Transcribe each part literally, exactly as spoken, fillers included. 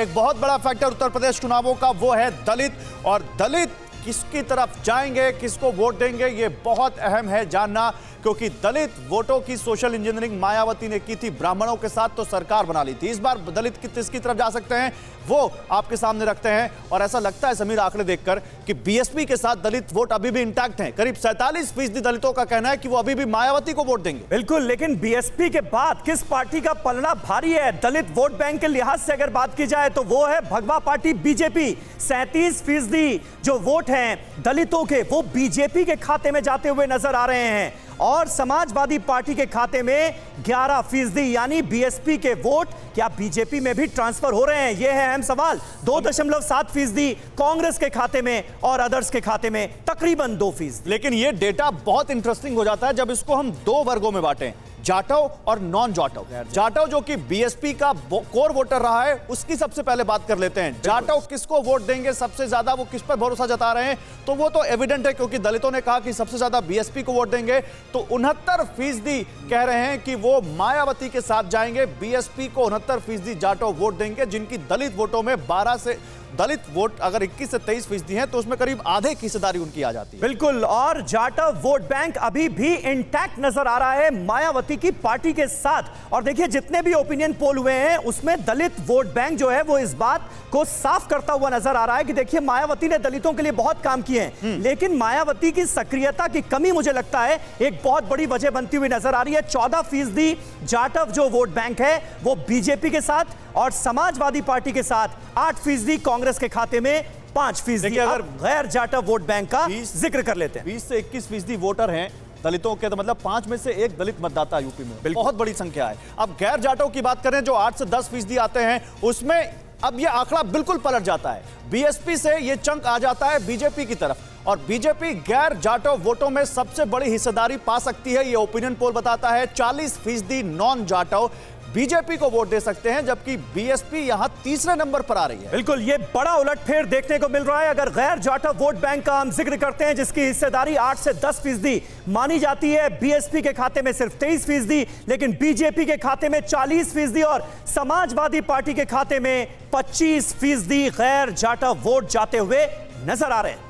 एक बहुत बड़ा फैक्टर उत्तर प्रदेश चुनावों का वो है दलित, और दलित किसकी तरफ जाएंगे, किसको वोट देंगे, ये बहुत अहम है जानना, क्योंकि दलित वोटों की सोशल इंजीनियरिंग मायावती ने की थी। ब्राह्मणों के साथ तो सरकार बना ली थी। इस बार दलित की किसकी तरफ जा सकते हैं वो आपके सामने रखते हैं। और ऐसा लगता है समीर आंकड़े देखकर कि बीएसपी के साथ दलित वोट अभी भी इंटैक्ट हैं। करीब सैंतालीस फीसदी दलितों का कहना है कि वो अभी भी मायावती को वोट देंगे। बिल्कुल, लेकिन बीएसपी के बाद किस पार्टी का पलड़ा भारी है दलित वोट बैंक के लिहाज से अगर बात की जाए तो वो है भगवा पार्टी बीजेपी। सैंतीस फीसदी जो वोट हैं दलितों के वो बीजेपी के खाते में जाते हुए नजर आ रहे हैं, और समाजवादी पार्टी के खाते में ग्यारह फीसदी, यानी बीएसपी के वोट क्या बीजेपी में भी ट्रांसफर हो रहे हैं, यह है अहम सवाल। दो दशमलव सात फीसदी कांग्रेस के खाते में और अदर्स के खाते में तकरीबन दो फीसदी। लेकिन यह डेटा बहुत इंटरेस्टिंग हो जाता है जब इसको हम दो वर्गों में बांटें, जाटव और नॉन जाटव। जाटव जो कि बीएसपी का कोर वोटर रहा है उसकी सबसे पहले बात कर लेते हैं। जाटव किसको वोट देंगे सबसे ज्यादा, वो किस पर भरोसा जता रहे हैं, तो वो तो एविडेंट है क्योंकि दलितों ने कहा कि सबसे ज्यादा बीएसपी को वोट देंगे, तो उनहत्तर फीसदी कह रहे हैं कि वो मायावती के साथ जाएंगे। बीएसपी को उनहत्तर फीसदी जाटव वोट देंगे, जिनकी दलित वोटों में बारह से दलित वोट अगर इक्कीस से तेईस फीसदी है तो उसमें करीब आधे की हिस्सेदारी उनकी आ जाती है। बिल्कुल, और जाटव वोट बैंक अभी भी इंटैक्ट नजर आ रहा है मायावती की पार्टी के साथ। और देखिए जितने भी ओपिनियन पोल हुए हैं उसमें दलित वोट बैंक जो है वो इस बात को साफ करता हुआ नजर आ रहा है कि देखिए मायावती ने दलितों के लिए बहुत काम किए हैं, लेकिन मायावती की सक्रियता की कमी मुझे लगता है एक बहुत बड़ी वजह बनती हुई नजर आ रही है। चौदह फीसदी जाटव जो वोट बैंक है वो बीजेपी के साथ और समाजवादी पार्टी के साथ, आठ फीसदी कांग्रेस के खाते में, पांच फीसदी अगर गैर जाटव वोट बैंक का जिक्र कर लेते हैं। बीस से इक्कीस फीसदी वोटर हैं दलितों के, तो मतलब पांच में से एक दलित मतदाता यूपी में, बहुत बड़ी संख्या है। अब गैर जाटव की बात करें जो आठ से दस फीसदी आते हैं उसमें अब यह आंकड़ा बिल्कुल पलट जाता है। बीएसपी से यह चंक आ जाता है बीजेपी की तरफ, और बीजेपी गैर जाटव वोटों में सबसे बड़ी हिस्सेदारी पा सकती है, यह ओपिनियन पोल बताता है। चालीस फीसदी नॉन जाटव बीजेपी को वोट दे सकते हैं, जबकि बीएसपी यहां तीसरे नंबर पर आ रही है। बिल्कुल, ये बड़ा उलटफेर देखने को मिल रहा है। अगर गैर जाटव वोट बैंक का हम जिक्र करते हैं जिसकी हिस्सेदारी आठ से दस फीसदी मानी जाती है, बीएसपी के खाते में सिर्फ तेईस फीसदी, लेकिन बीजेपी के खाते में चालीस फीसदी और समाजवादी पार्टी के खाते में पच्चीस फीसदी गैर जाटव वोट जाते हुए नजर आ रहे हैं।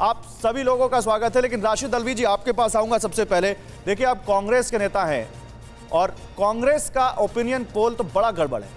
आप सभी लोगों का स्वागत है, लेकिन राशिद अलवी जी आपके पास आऊंगा सबसे पहले। देखिए आप कांग्रेस के नेता हैं और कांग्रेस का ओपिनियन पोल तो बड़ा गड़बड़ है।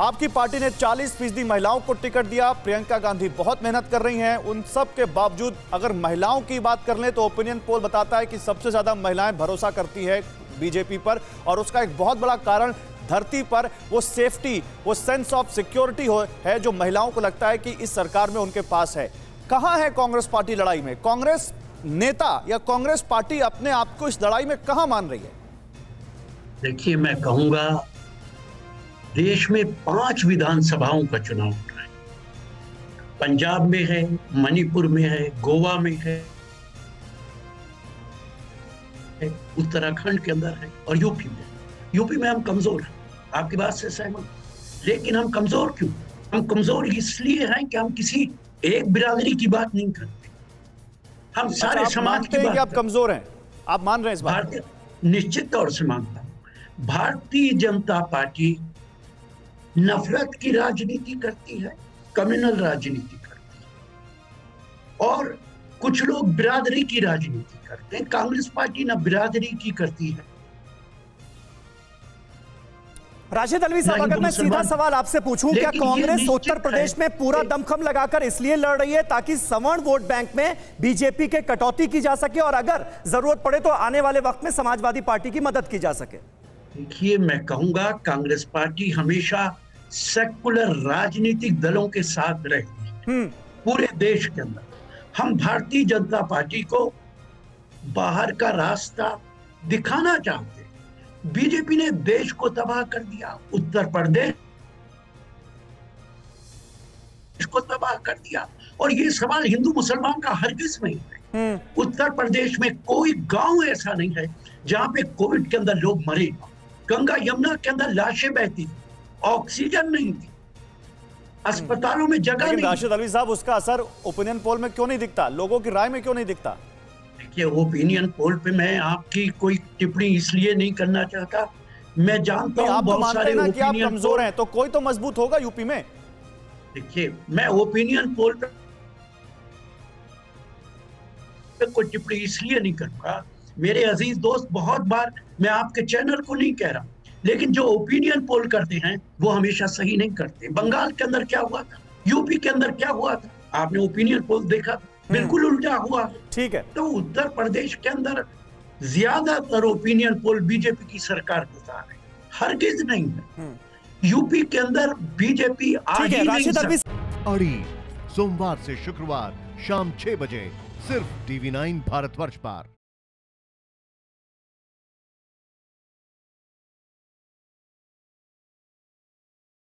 आपकी पार्टी ने चालीस फीसदी महिलाओं को टिकट दिया, प्रियंका गांधी बहुत मेहनत कर रही हैं, उन सब के बावजूद अगर महिलाओं की बात कर लें तो ओपिनियन पोल बताता है कि सबसे ज्यादा महिलाएं भरोसा करती है बीजेपी पर, और उसका एक बहुत बड़ा कारण धरती पर वो सेफ्टी, वो सेंस ऑफ सिक्योरिटी हो है जो महिलाओं को लगता है कि इस सरकार में उनके पास है। कहाँ है कांग्रेस पार्टी लड़ाई में? कांग्रेस नेता या कांग्रेस पार्टी अपने आप को इस लड़ाई में कहाँ मान रही है? देखिए मैं कहूंगा देश में पांच विधानसभाओं का चुनाव हो रहा है, पंजाब में है, मणिपुर में है, गोवा में है, उत्तराखंड के अंदर है और यूपी में। यूपी में हम कमजोर हैं, आपकी बात से सहमत, लेकिन हम कमजोर क्यों? हम कमजोर इसलिए हैं कि हम किसी एक बिरादरी की बात नहीं करते, हम सारे समाज की बात। आप कमजोर हैं, आप मान रहे हैं इस बात? निश्चित तौर से मानता। भारतीय जनता पार्टी नफरत की राजनीति करती है, कम्युनल राजनीति करती है, और कुछ लोग बिरादरी की राजनीति करते हैं। कांग्रेस पार्टी ना बिरादरी की करती है। राशिद अलवी साहब, अगर मैं सीधा सवाल आपसे पूछूं, क्या कांग्रेस उत्तर प्रदेश में पूरा दमखम लगाकर इसलिए लड़ रही है ताकि सवर्ण वोट बैंक में बीजेपी के कटौती की जा सके, और अगर जरूरत पड़े तो आने वाले वक्त में समाजवादी पार्टी की मदद की जा सके? देखिए मैं कहूंगा कांग्रेस पार्टी हमेशा सेकुलर राजनीतिक दलों के साथ रही है पूरे देश के अंदर। हम भारतीय जनता पार्टी को बाहर का रास्ता दिखाना चाहते हैं। बीजेपी ने देश को तबाह कर दिया, उत्तर प्रदेश को तबाह कर दिया, और ये सवाल हिंदू मुसलमान का हरगिज नहीं है। उत्तर प्रदेश में कोई गांव ऐसा नहीं है जहां पे कोविड के अंदर लोग मरे, गंगा यमुना के अंदर लाशें बहती, ऑक्सीजन नहीं थी, अस्पतालों में जगह नहीं। राशिद अलवी साहब, उसका असर ओपिनियन पोल में क्यों नहीं दिखता, लोगों की राय में क्यों नहीं दिखता? देखिए ओपिनियन पोल पे मैं आपकी कोई टिप्पणी इसलिए नहीं करना चाहता मैं जानता हूँ बहुत सारे ना कि आप कमजोर हैं, तो कोई तो मजबूत होगा यूपी में। देखिए, मैं ओपिनियन पोल पे कोई टिप्पणी इसलिए नहीं करूँगा मेरे अजीज दोस्त, बहुत बार मैं आपके चैनल को नहीं कह रहा, लेकिन जो ओपिनियन पोल करते हैं वो हमेशा सही नहीं करते। बंगाल के अंदर क्या हुआ था, यूपी के अंदर क्या हुआ था, आपने ओपिनियन पोल देखा, बिल्कुल उल्टा हुआ। ठीक है, तो उत्तर प्रदेश के अंदर ज्यादातर ओपिनियन पोल बीजेपी की सरकार के साथ है, हरगिज नहीं है। यूपी के अंदर बीजेपी आज ही नहीं सकती। अड़ी सोमवार से शुक्रवार शाम छह बजे सिर्फ टीवी नाइन भारतवर्ष पर।